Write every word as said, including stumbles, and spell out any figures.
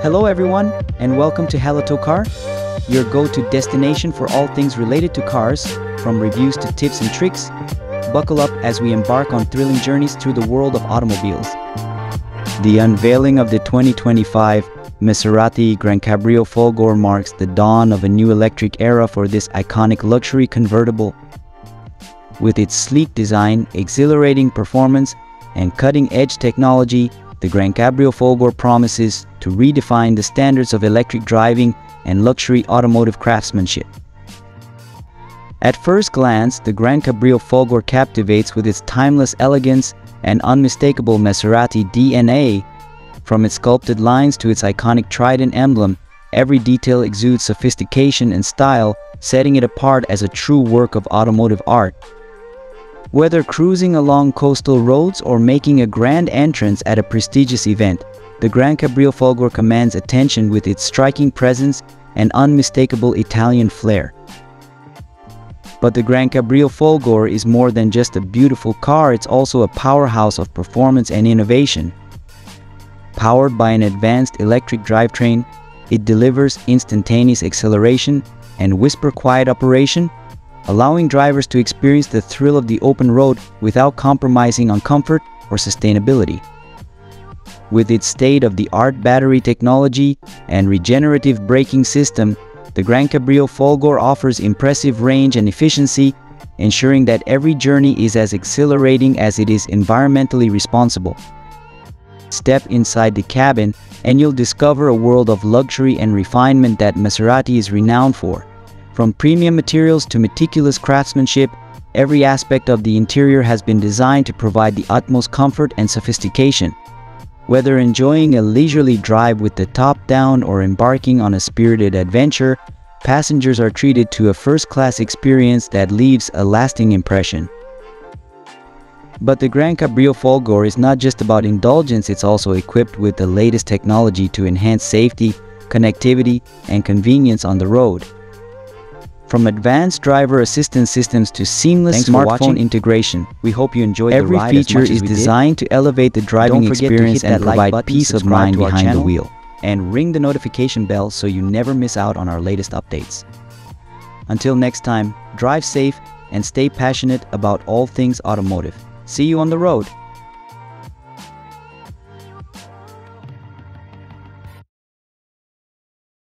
Hello everyone, and welcome to HalotoCar, your go-to destination for all things related to cars, from reviews to tips and tricks. Buckle up as we embark on thrilling journeys through the world of automobiles. The unveiling of the twenty twenty-five Maserati GranCabrio Folgore marks the dawn of a new electric era for this iconic luxury convertible. With its sleek design, exhilarating performance, and cutting-edge technology, the GranCabrio Folgore promises to redefine the standards of electric driving and luxury automotive craftsmanship. At first glance, the GranCabrio Folgore captivates with its timeless elegance and unmistakable Maserati D N A. From its sculpted lines to its iconic Trident emblem, every detail exudes sophistication and style, setting it apart as a true work of automotive art. Whether cruising along coastal roads or making a grand entrance at a prestigious event, the GranCabrio Folgore commands attention with its striking presence and unmistakable Italian flair. But the GranCabrio Folgore is more than just a beautiful car, it's also a powerhouse of performance and innovation. Powered by an advanced electric drivetrain, it delivers instantaneous acceleration and whisper-quiet operation, allowing drivers to experience the thrill of the open road without compromising on comfort or sustainability. With its state-of-the-art battery technology and regenerative braking system, the GranCabrio Folgore offers impressive range and efficiency, ensuring that every journey is as exhilarating as it is environmentally responsible. Step inside the cabin, and you'll discover a world of luxury and refinement that Maserati is renowned for. From premium materials to meticulous craftsmanship, every aspect of the interior has been designed to provide the utmost comfort and sophistication. Whether enjoying a leisurely drive with the top down or embarking on a spirited adventure, passengers are treated to a first-class experience that leaves a lasting impression. But the GranCabrio Folgore is not just about indulgence, it's also equipped with the latest technology to enhance safety, connectivity, and convenience on the road. From advanced driver assistance systems to seamless smartphone integration, we hope you enjoyed the ride. Every feature is designed to elevate the driving experience and provide peace of mind behind the wheel. And ring the notification bell so you never miss out on our latest updates. Until next time, drive safe and stay passionate about all things automotive. See you on the road!